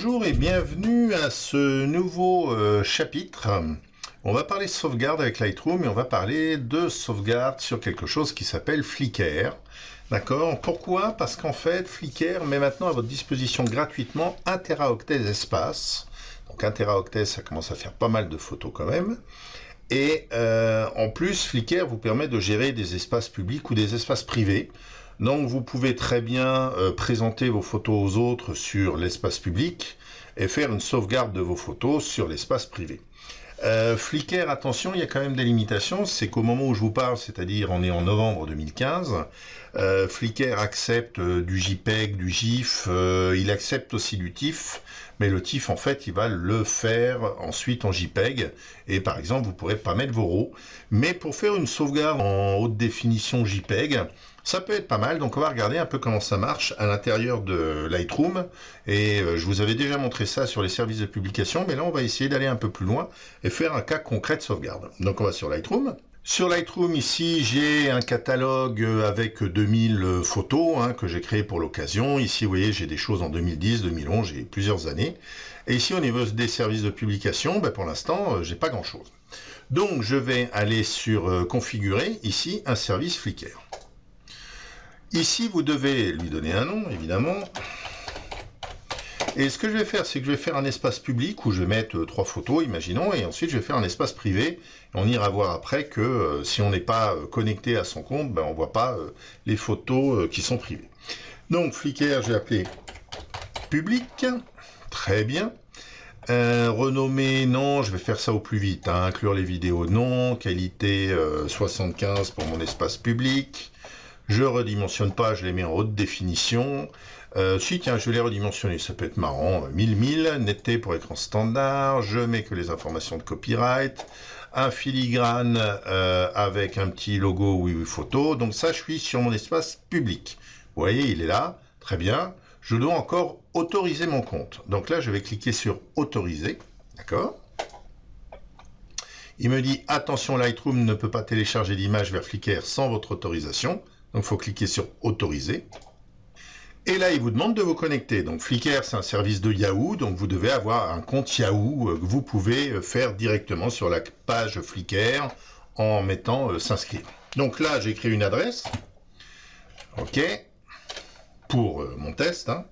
Bonjour et bienvenue à ce nouveau chapitre. On va parler sauvegarde avec Lightroom et on va parler de sauvegarde sur quelque chose qui s'appelle Flickr. D'accord? Pourquoi? Parce qu'en fait, Flickr met maintenant à votre disposition gratuitement un Teraoctet d'espace. Donc un Teraoctet, ça commence à faire pas mal de photos quand même. Et en plus, Flickr vous permet de gérer des espaces publics ou des espaces privés. Donc vous pouvez très bien présenter vos photos aux autres sur l'espace public et faire une sauvegarde de vos photos sur l'espace privé. Flickr, attention, il y a quand même des limitations, c'est qu'au moment où je vous parle, c'est-à-dire on est en novembre 2015, Flickr accepte du JPEG, du GIF, il accepte aussi du TIFF, mais le TIFF en fait il va le faire ensuite en JPEG, et par exemple vous ne pourrez pas mettre vos RAW, mais pour faire une sauvegarde en haute définition JPEG, ça peut être pas mal, donc on va regarder un peu comment ça marche à l'intérieur de Lightroom. Et je vous avais déjà montré ça sur les services de publication, mais là on va essayer d'aller un peu plus loin et faire un cas concret de sauvegarde. Donc on va sur Lightroom. Sur Lightroom, ici, j'ai un catalogue avec 2000 photos hein, que j'ai créé pour l'occasion. Ici, vous voyez, j'ai des choses en 2010, 2011, j'ai plusieurs années. Et ici, au niveau des services de publication, ben, pour l'instant, j'ai pas grand-chose. Donc je vais aller sur Configurer, ici, un service Flickr. Ici, vous devez lui donner un nom, évidemment. Et ce que je vais faire, c'est que je vais faire un espace public où je vais mettre 3 photos, imaginons, et ensuite je vais faire un espace privé. On ira voir après que si on n'est pas connecté à son compte, ben, on ne voit pas les photos qui sont privées. Donc, Flickr, j'ai appelé public. Très bien. Renommé, non, je vais faire ça au plus vite. Hein. Inclure les vidéos, non. Qualité 75 pour mon espace public. Je redimensionne pas, je les mets en haute définition. Si, tiens, je vais les redimensionner, ça peut être marrant. 1000, netteté pour écran standard. Je mets que les informations de copyright. Un filigrane avec un petit logo OuiOuiPhoto. Donc ça, je suis sur mon espace public. Vous voyez, il est là. Très bien. Je dois encore autoriser mon compte. Donc là, je vais cliquer sur autoriser. D'accord ? Il me dit, attention, Lightroom ne peut pas télécharger l'image vers Flickr sans votre autorisation. Donc, il faut cliquer sur « Autoriser ». Et là, il vous demande de vous connecter. Donc, Flickr, c'est un service de Yahoo. Donc, vous devez avoir un compte Yahoo que vous pouvez faire directement sur la page Flickr en mettant « S'inscrire ». Donc là, j'ai créé une adresse. OK. Pour mon test. Hein.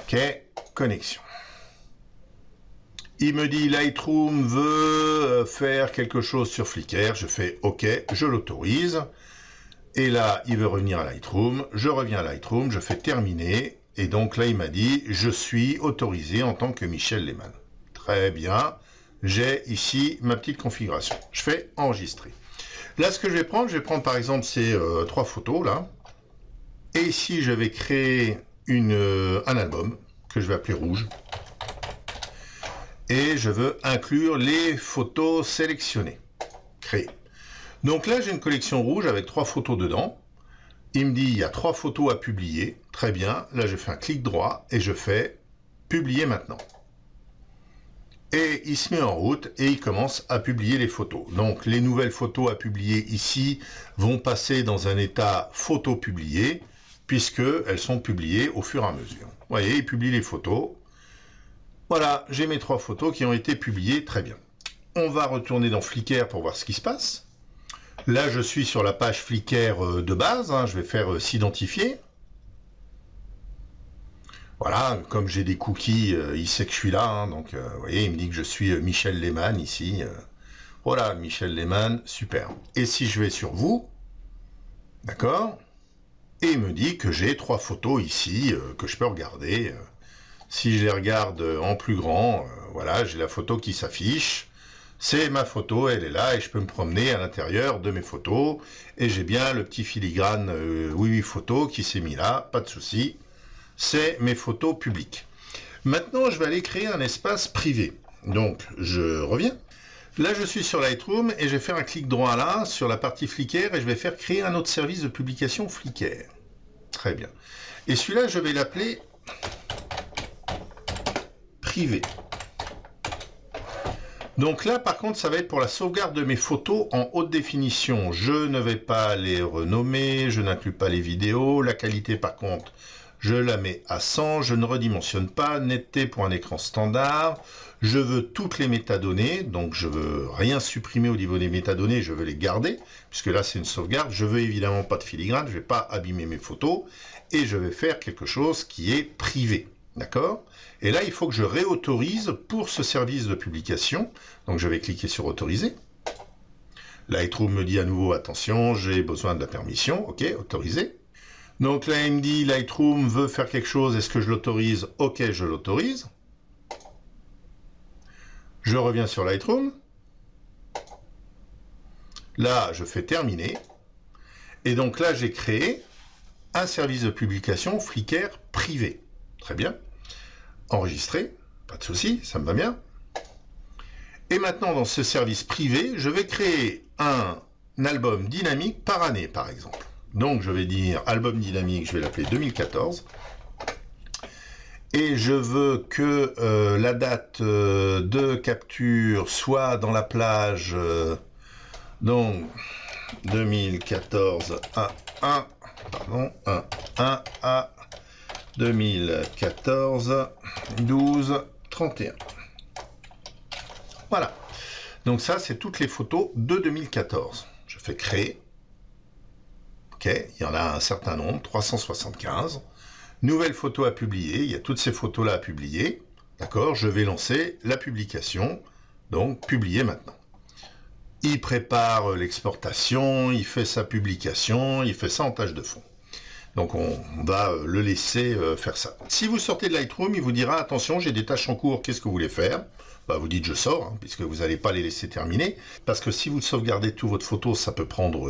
OK. Connexion. Il me dit Lightroom veut faire quelque chose sur Flickr, je fais OK, je l'autorise. Et là, il veut revenir à Lightroom, je reviens à Lightroom, je fais terminer. Et donc là, il m'a dit, je suis autorisé en tant que Michel Lehmann. Très bien, j'ai ici ma petite configuration. Je fais enregistrer. Là, ce que je vais prendre par exemple ces 3 photos là. Et ici, je vais créer un album que je vais appeler rouge. Et je veux inclure les photos sélectionnées, créées. Donc là, j'ai une collection rouge avec 3 photos dedans. Il me dit, il y a 3 photos à publier. Très bien. Là, je fais un clic droit et je fais « Publier maintenant ». Et il se met en route et il commence à publier les photos. Donc, les nouvelles photos à publier ici vont passer dans un état « Photo publiée » puisqu'elles sont publiées au fur et à mesure. Vous voyez, il publie les photos. Voilà, j'ai mes 3 photos qui ont été publiées, très bien. On va retourner dans Flickr pour voir ce qui se passe. Là, je suis sur la page Flickr de base, hein, je vais faire s'identifier. Voilà, comme j'ai des cookies, il sait que je suis là, hein, donc vous voyez, il me dit que je suis Michel Lehmann ici. Voilà, Michel Lehmann, super. Et si je vais sur vous, d'accord, et il me dit que j'ai 3 photos ici que je peux regarder. Si je les regarde en plus grand, voilà, j'ai la photo qui s'affiche. C'est ma photo, elle est là et je peux me promener à l'intérieur de mes photos. Et j'ai bien le petit filigrane OuiOuiPhoto qui s'est mis là, pas de souci. C'est mes photos publiques. Maintenant, je vais aller créer un espace privé. Donc, je reviens. Là, je suis sur Lightroom et je vais faire un clic droit là, sur la partie Flickr, et je vais faire créer un autre service de publication Flickr. Très bien. Et celui-là, je vais l'appeler... Donc là, par contre, ça va être pour la sauvegarde de mes photos en haute définition. Je ne vais pas les renommer, je n'inclus pas les vidéos. La qualité, par contre, je la mets à 100, je ne redimensionne pas. Netteté pour un écran standard. Je veux toutes les métadonnées, donc je veux rien supprimer au niveau des métadonnées, je veux les garder, puisque là c'est une sauvegarde. Je veux évidemment pas de filigrane, je ne vais pas abîmer mes photos, et je vais faire quelque chose qui est privé, d'accord? Et là il faut que je réautorise pour ce service de publication, donc je vais cliquer sur autoriser. Lightroom me dit à nouveau attention, j'ai besoin de la permission, ok, autorisé. Donc là il me dit Lightroom veut faire quelque chose, est-ce que je l'autorise? Ok, je l'autorise. Je reviens sur Lightroom. Là, je fais terminer. Et donc là, j'ai créé un service de publication Flickr privé. Très bien. Enregistré, pas de souci, ça me va bien. Et maintenant, dans ce service privé, je vais créer un album dynamique par année, par exemple. Donc, je vais dire album dynamique, je vais l'appeler 2014. Et je veux que la date de capture soit dans la plage, donc 2014 à 1, pardon, 1 à 2014, 12, 31. Voilà. Donc ça, c'est toutes les photos de 2014. Je fais créer. OK, il y en a un certain nombre, 375. Nouvelle photo à publier, il y a toutes ces photos-là à publier. D'accord, je vais lancer la publication, donc publier maintenant. Il prépare l'exportation, il fait sa publication, il fait ça en tâche de fond. Donc on va le laisser faire ça. Si vous sortez de Lightroom, il vous dira attention, j'ai des tâches en cours, qu'est-ce que vous voulez faire? Bah, vous dites je sors, hein, puisque vous n'allez pas les laisser terminer. Parce que si vous sauvegardez toute votre photo, ça peut prendre,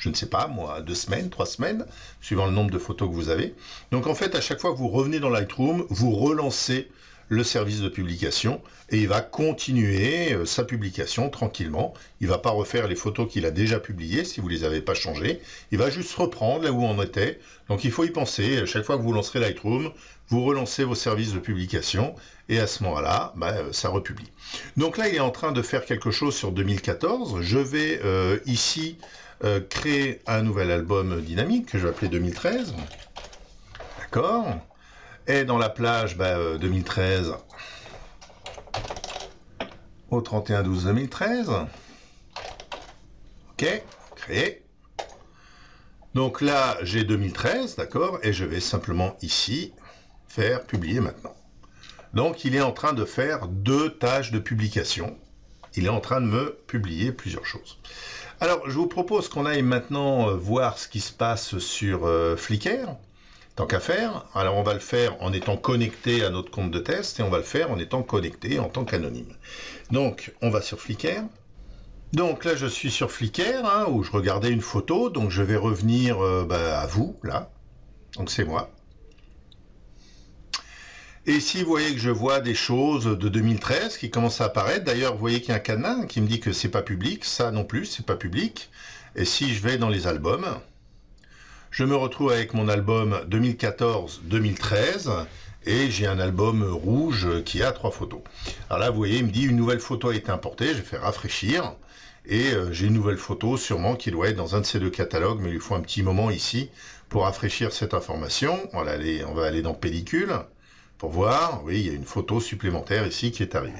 je ne sais pas moi, 2 semaines, 3 semaines, suivant le nombre de photos que vous avez. Donc en fait, à chaque fois que vous revenez dans Lightroom, vous relancez le service de publication et il va continuer sa publication tranquillement. Il ne va pas refaire les photos qu'il a déjà publiées si vous ne les avez pas changées. Il va juste reprendre là où on était. Donc il faut y penser. À chaque fois que vous lancerez Lightroom, vous relancez vos services de publication et à ce moment-là, ben, ça republie. Donc là, il est en train de faire quelque chose sur 2014. Je vais ici créer un nouvel album dynamique que je vais appeler 2013. D'accord ? Et dans la plage, bah, 2013 au 31-12-2013. OK, créé. Donc là, j'ai 2013, d'accord, et je vais simplement ici faire publier maintenant. Donc il est en train de faire 2 tâches de publication. Il est en train de me publier plusieurs choses. Alors, je vous propose qu'on aille maintenant voir ce qui se passe sur Flickr. Tant qu'à faire, alors on va le faire en étant connecté à notre compte de test et on va le faire en étant connecté en tant qu'anonyme. Donc, on va sur Flickr. Donc là, je suis sur Flickr, hein, où je regardais une photo. Donc, je vais revenir bah, à vous, là. Donc, c'est moi. Et ici, vous voyez que je vois des choses de 2013 qui commencent à apparaître. D'ailleurs, vous voyez qu'il y a un cadenas qui me dit que c'est pas public. Ça non plus, c'est pas public. Et si je vais dans les albums... Je me retrouve avec mon album 2014-2013 et j'ai un album rouge qui a 3 photos. Alors là, vous voyez, il me dit une nouvelle photo a été importée. Je fais rafraîchir et j'ai une nouvelle photo sûrement qui doit être dans un de ces 2 catalogues. Mais il faut un petit moment ici pour rafraîchir cette information. On va aller dans pellicule pour voir. Oui, il y a une photo supplémentaire ici qui est arrivée.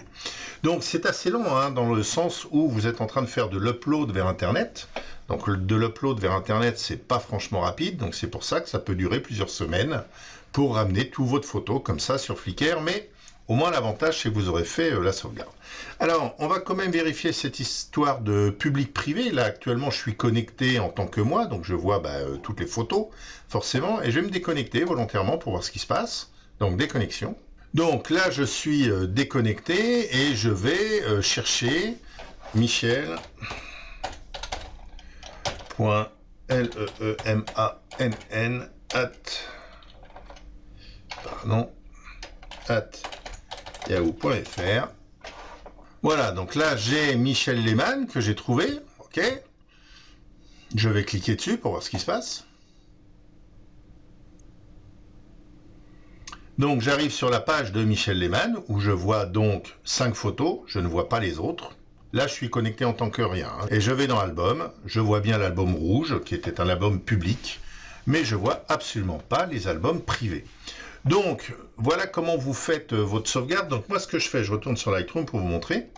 Donc c'est assez lent hein, dans le sens où vous êtes en train de faire de l'upload vers Internet. Donc de l'upload vers Internet, c'est pas franchement rapide, donc c'est pour ça que ça peut durer plusieurs semaines pour ramener toutes votre photo comme ça sur Flickr, mais au moins l'avantage c'est que vous aurez fait la sauvegarde. Alors on va quand même vérifier cette histoire de public-privé. Là actuellement je suis connecté en tant que moi, donc je vois bah, toutes les photos forcément, et je vais me déconnecter volontairement pour voir ce qui se passe, donc déconnexion. Donc là je suis déconnecté et je vais chercher Michel... Lehmann at yahoo.fr. Voilà, donc là j'ai Michel Lehmann que j'ai trouvé. OK. Je vais cliquer dessus pour voir ce qui se passe. Donc j'arrive sur la page de Michel Lehmann où je vois donc 5 photos, je ne vois pas les autres. Là je suis connecté en tant que rien. Et je vais dans l'album, je vois bien l'album rouge qui était un album public, mais je vois absolument pas les albums privés. Donc voilà comment vous faites votre sauvegarde. Donc moi ce que je fais, je retourne sur Lightroom pour vous montrer.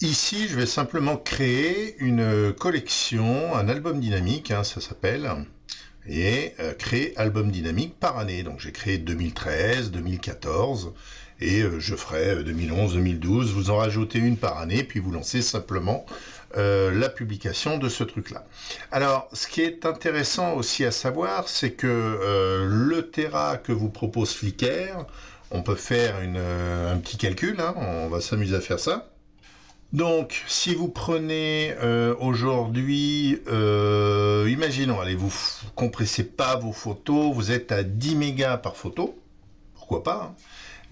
Ici je vais simplement créer une collection, un album dynamique, hein, ça s'appelle, et créer album dynamique par année. Donc j'ai créé 2013, 2014 et je ferai 2011, 2012, vous en rajoutez une par année puis vous lancez simplement la publication de ce truc là. Alors ce qui est intéressant aussi à savoir, c'est que le Tera que vous propose Flickr, on peut faire un petit calcul, hein, on va s'amuser à faire ça. Donc, si vous prenez aujourd'hui, imaginons, allez, vous compressez pas vos photos, vous êtes à 10 mégas par photo, pourquoi pas, hein,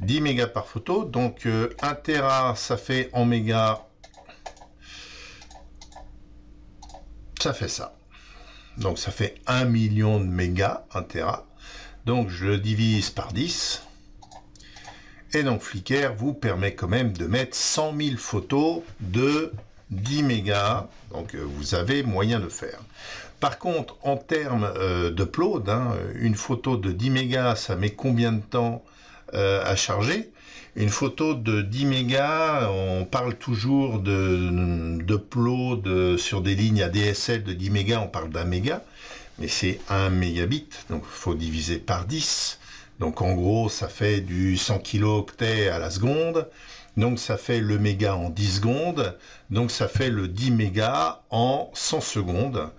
10 mégas par photo, donc 1 téra, ça fait en mégas, ça fait ça. Donc, ça fait 1 million de mégas, 1 téra, donc je le divise par 10. Et donc Flickr vous permet quand même de mettre 100 000 photos de 10 mégas. Donc vous avez moyen de faire. Par contre, en termes d'upload, hein, une photo de 10 mégas, ça met combien de temps à charger? Une photo de 10 mégas, on parle toujours d'upload sur des lignes ADSL de 10 mégas, on parle d'un méga. Mais c'est 1 mégabit, donc il faut diviser par 10. Donc en gros, ça fait du 100 kilooctets à la seconde. Donc ça fait le méga en 10 secondes. Donc ça fait le 10 mégas en 100 secondes.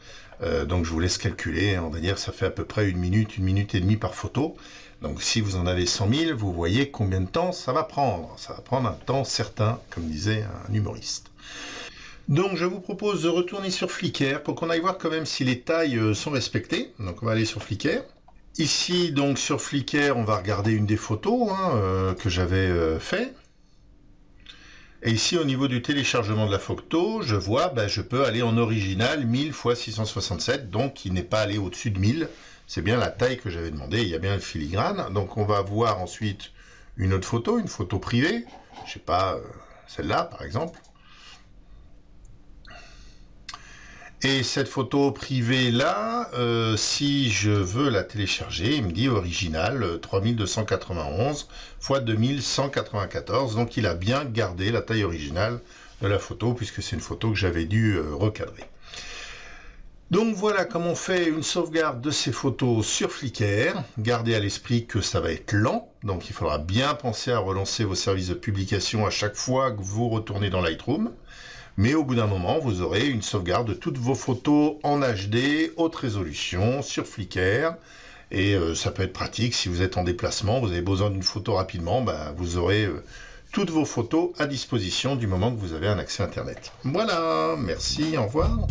Donc je vous laisse calculer. On va dire que ça fait à peu près une minute et demie par photo. Donc si vous en avez 100 000, vous voyez combien de temps ça va prendre. Ça va prendre un temps certain, comme disait un humoriste. Donc je vous propose de retourner sur Flickr pour qu'on aille voir quand même si les tailles sont respectées. Donc on va aller sur Flickr. Ici, donc sur Flickr, on va regarder une des photos hein, que j'avais fait. Et ici, au niveau du téléchargement de la photo, je vois, ben, je peux aller en original 1000 x 667, donc il n'est pas allé au-dessus de 1000. C'est bien la taille que j'avais demandé, il y a bien le filigrane. Donc on va voir ensuite une autre photo, une photo privée. Je sais pas, celle-là par exemple. Et cette photo privée là, si je veux la télécharger, il me dit original 3291 x 2194. Donc il a bien gardé la taille originale de la photo puisque c'est une photo que j'avais dû recadrer. Donc voilà comment on fait une sauvegarde de ces photos sur Flickr. Gardez à l'esprit que ça va être lent, donc il faudra bien penser à relancer vos services de publication à chaque fois que vous retournez dans Lightroom. Mais au bout d'un moment, vous aurez une sauvegarde de toutes vos photos en HD, haute résolution, sur Flickr. Et ça peut être pratique si vous êtes en déplacement, vous avez besoin d'une photo rapidement, ben, vous aurez toutes vos photos à disposition du moment que vous avez un accès Internet. Voilà, merci, au revoir.